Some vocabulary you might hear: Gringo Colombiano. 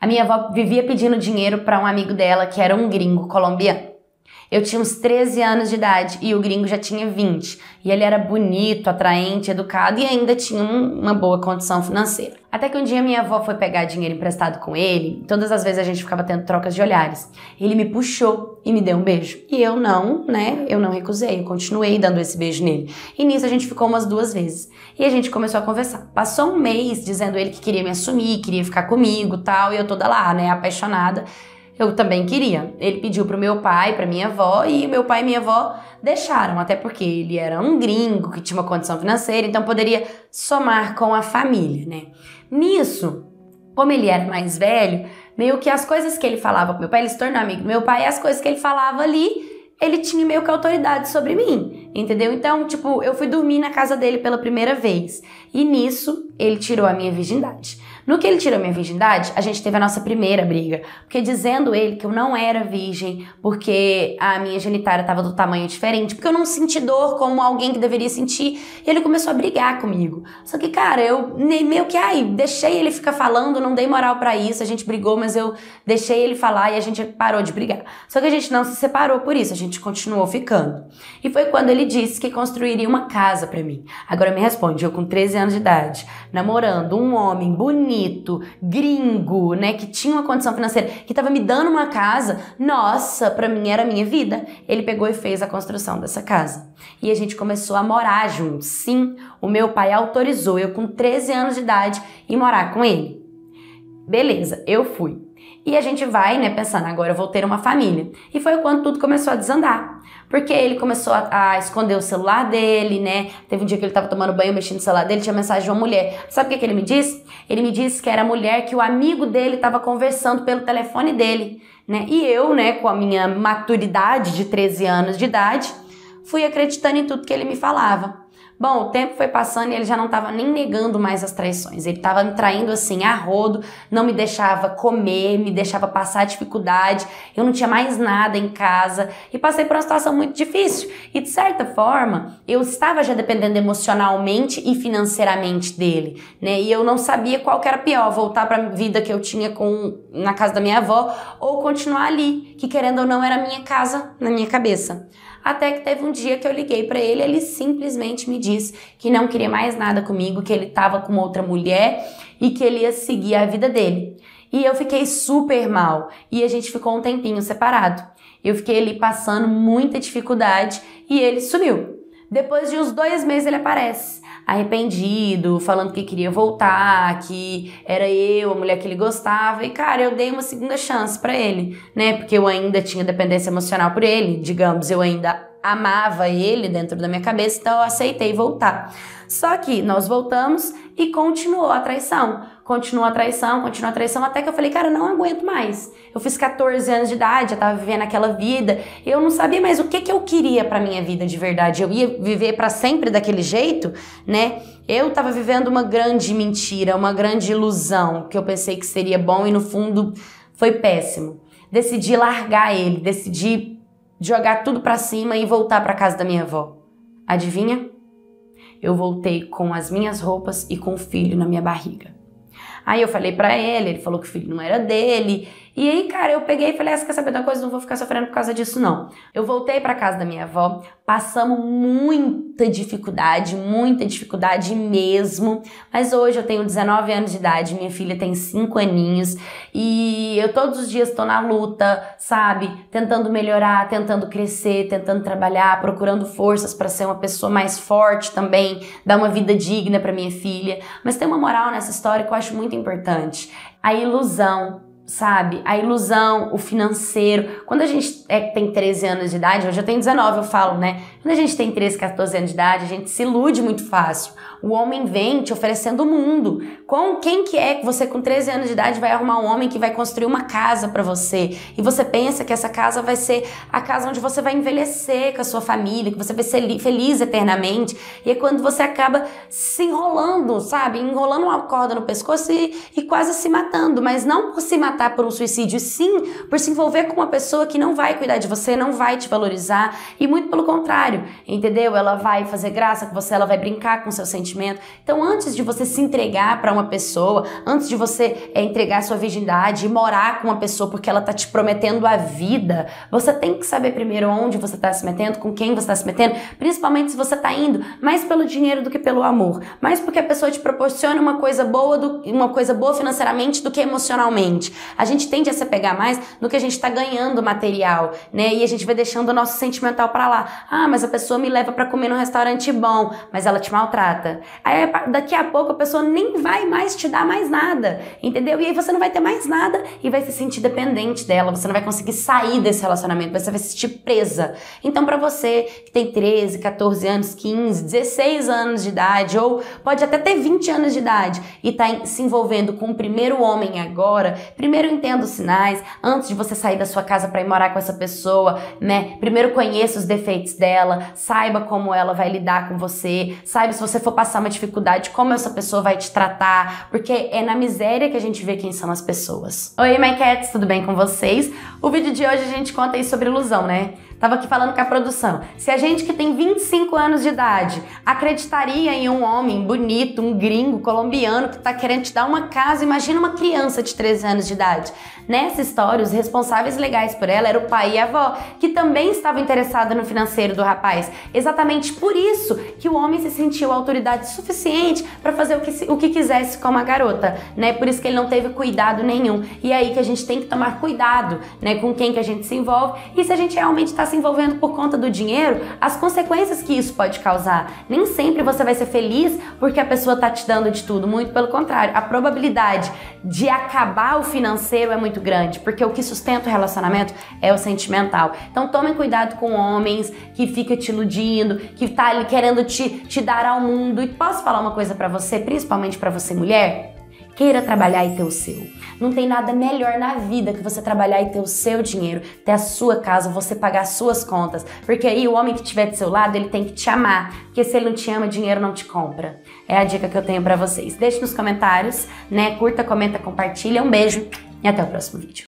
A minha avó vivia pedindo dinheiro para um amigo dela que era um gringo colombiano. Eu tinha uns 13 anos de idade e o gringo já tinha 20. E ele era bonito, atraente, educado e ainda tinha uma boa condição financeira. Até que um dia minha avó foi pegar dinheiro emprestado com ele. Todas as vezes a gente ficava tendo trocas de olhares. Ele me puxou e me deu um beijo. E eu não, né? Eu não recusei. Eu continuei dando esse beijo nele. E nisso a gente ficou umas 2 vezes. E a gente começou a conversar. Passou um mês dizendo ele que queria me assumir, queria ficar comigo e tal. E eu toda lá, né? Apaixonada. Eu também queria. Ele pediu pro meu pai, pra minha avó, e meu pai e minha avó deixaram, até porque ele era um gringo que tinha uma condição financeira, então poderia somar com a família, né? Nisso, como ele era mais velho, meio que as coisas que ele falava pro meu pai, ele se tornou amigo do meu pai, e as coisas que ele falava ali, ele tinha meio que autoridade sobre mim, entendeu? Então, tipo, eu fui dormir na casa dele pela primeira vez, e nisso ele tirou a minha virgindade. No que ele tirou minha virgindade, a gente teve a nossa primeira briga, porque dizendo ele que eu não era virgem, porque a minha genitália estava do tamanho diferente, porque eu não senti dor como alguém que deveria sentir, e ele começou a brigar comigo. Só que, cara, eu meio que, ai, deixei ele ficar falando, não dei moral pra isso, a gente brigou, mas eu deixei ele falar e a gente parou de brigar. Só que a gente não se separou por isso, a gente continuou ficando. E foi quando ele disse que construiria uma casa pra mim. Agora me responde, eu com 13 anos de idade, namorando um homem bonito, gringo, né, que tinha uma condição financeira, que tava me dando uma casa, nossa, pra mim era a minha vida. Ele pegou e fez a construção dessa casa. E a gente começou a morar juntos. Sim, o meu pai autorizou eu com 13 anos de idade ir morar com ele. Beleza, eu fui. E a gente vai, né, pensando, agora eu vou ter uma família. E foi quando tudo começou a desandar. Porque ele começou a esconder o celular dele, né? Teve um dia que ele tava tomando banho, mexendo no celular dele, tinha mensagem de uma mulher. Sabe o que ele me disse? Ele me disse que era a mulher que o amigo dele tava conversando pelo telefone dele, né? E eu, né, com a minha maturidade de 13 anos de idade, fui acreditando em tudo que ele me falava. Bom, o tempo foi passando e ele já não estava nem negando mais as traições. Ele estava me traindo assim a rodo, não me deixava comer, me deixava passar dificuldade. Eu não tinha mais nada em casa e passei por uma situação muito difícil. E de certa forma, eu estava já dependendo emocionalmente e financeiramente dele, né? E eu não sabia qual que era pior, voltar para a vida que eu tinha na casa da minha avó ou continuar ali, que querendo ou não era a minha casa na minha cabeça. Até que teve um dia que eu liguei pra ele, ele simplesmente me disse que não queria mais nada comigo, que ele tava com outra mulher e que ele ia seguir a vida dele. E eu fiquei super mal e a gente ficou um tempinho separado. Eu fiquei ali passando muita dificuldade e ele sumiu. Depois de uns 2 meses ele aparece, arrependido, falando que queria voltar, que era eu, a mulher que ele gostava. E, cara, eu dei uma segunda chance pra ele, né? Porque eu ainda tinha dependência emocional por ele, digamos, eu ainda amava ele dentro da minha cabeça, então eu aceitei voltar. Só que nós voltamos e continuou a traição. Continua a traição, até que eu falei, cara, eu não aguento mais. Eu fiz 14 anos de idade, eu tava vivendo aquela vida, eu não sabia mais o que eu queria pra minha vida de verdade. Eu ia viver pra sempre daquele jeito, né? Eu tava vivendo uma grande mentira, uma grande ilusão, que eu pensei que seria bom e no fundo foi péssimo. Decidi largar ele, decidi jogar tudo pra cima e voltar pra casa da minha avó. Adivinha? Eu voltei com as minhas roupas e com o filho na minha barriga. Aí eu falei pra ele, ele falou que o filho não era dele. E aí, cara, eu peguei e falei, ah, você quer saber de uma coisa? Não vou ficar sofrendo por causa disso, não. Eu voltei pra casa da minha avó, passamos muita dificuldade mesmo. Mas hoje eu tenho 19 anos de idade, minha filha tem 5 aninhos. E eu todos os dias tô na luta, sabe? Tentando melhorar, tentando crescer, tentando trabalhar, procurando forças pra ser uma pessoa mais forte também, dar uma vida digna pra minha filha. Mas tem uma moral nessa história que eu acho muito importante. A ilusão, sabe? A ilusão, o financeiro. Quando a gente tem 13 anos de idade, hoje eu tenho 19, eu falo, né? Quando a gente tem 13, 14 anos de idade, a gente se ilude muito fácil. O homem vem te oferecendo o mundo. Quem que é que você com 13 anos de idade vai arrumar um homem que vai construir uma casa pra você? E você pensa que essa casa vai ser a casa onde você vai envelhecer com a sua família, que você vai ser feliz eternamente. E é quando você acaba se enrolando, sabe? Enrolando uma corda no pescoço e quase se matando. Mas não por se matar por um suicídio, sim por se envolver com uma pessoa que não vai cuidar de você, não vai te valorizar. E muito pelo contrário, entendeu? Ela vai fazer graça com você, ela vai brincar com seus sentimentos, sentimento. Então, antes de você se entregar para uma pessoa, antes de você entregar sua virgindade e morar com uma pessoa porque ela tá te prometendo a vida, você tem que saber primeiro onde você tá se metendo, com quem você tá se metendo, principalmente se você tá indo mais pelo dinheiro do que pelo amor, mais porque a pessoa te proporciona uma coisa boa financeiramente do que emocionalmente. A gente tende a se apegar mais no que a gente tá ganhando material, né? E a gente vai deixando o nosso sentimental para lá. Ah, mas a pessoa me leva para comer num restaurante bom, mas ela te maltrata. Aí, daqui a pouco a pessoa nem vai mais te dar mais nada, entendeu? E aí você não vai ter mais nada e vai se sentir dependente dela, você não vai conseguir sair desse relacionamento, você vai se sentir presa. Então, para você que tem 13, 14 anos, 15, 16 anos de idade, ou pode até ter 20 anos de idade e tá se envolvendo com o primeiro homem agora, primeiro entenda os sinais, antes de você sair da sua casa para ir morar com essa pessoa, né? Primeiro conheça os defeitos dela, saiba como ela vai lidar com você, saiba se você for passar uma dificuldade, como essa pessoa vai te tratar, porque é na miséria que a gente vê quem são as pessoas. Oi, my cats, tudo bem com vocês? O vídeo de hoje a gente conta aí sobre ilusão, né? Tava aqui falando com a produção. Se a gente que tem 25 anos de idade acreditaria em um homem bonito, um gringo colombiano que tá querendo te dar uma casa, imagina uma criança de 13 anos de idade. Nessa história, os responsáveis legais por ela eram o pai e a avó, que também estavam interessados no financeiro do rapaz. Exatamente por isso que o homem se sentiu autoridade suficiente para fazer o que quisesse com a garota, né? Por isso que ele não teve cuidado nenhum. E é aí que a gente tem que tomar cuidado, né, com quem que a gente se envolve e se a gente realmente tá se envolvendo por conta do dinheiro, as consequências que isso pode causar. Nem sempre você vai ser feliz porque a pessoa tá te dando de tudo, muito pelo contrário. A probabilidade de acabar o financeiro é muito grande, porque o que sustenta o relacionamento é o sentimental. Então tomem cuidado com homens que ficam te iludindo, que tá ali querendo te dar ao mundo. E posso falar uma coisa pra você, principalmente pra você mulher? Queira trabalhar e ter o seu. Não tem nada melhor na vida que você trabalhar e ter o seu dinheiro, ter a sua casa, você pagar as suas contas. Porque aí o homem que estiver do seu lado, ele tem que te amar. Porque se ele não te ama, dinheiro não te compra. É a dica que eu tenho pra vocês. Deixe nos comentários, né? Curta, comenta, compartilha. Um beijo e até o próximo vídeo.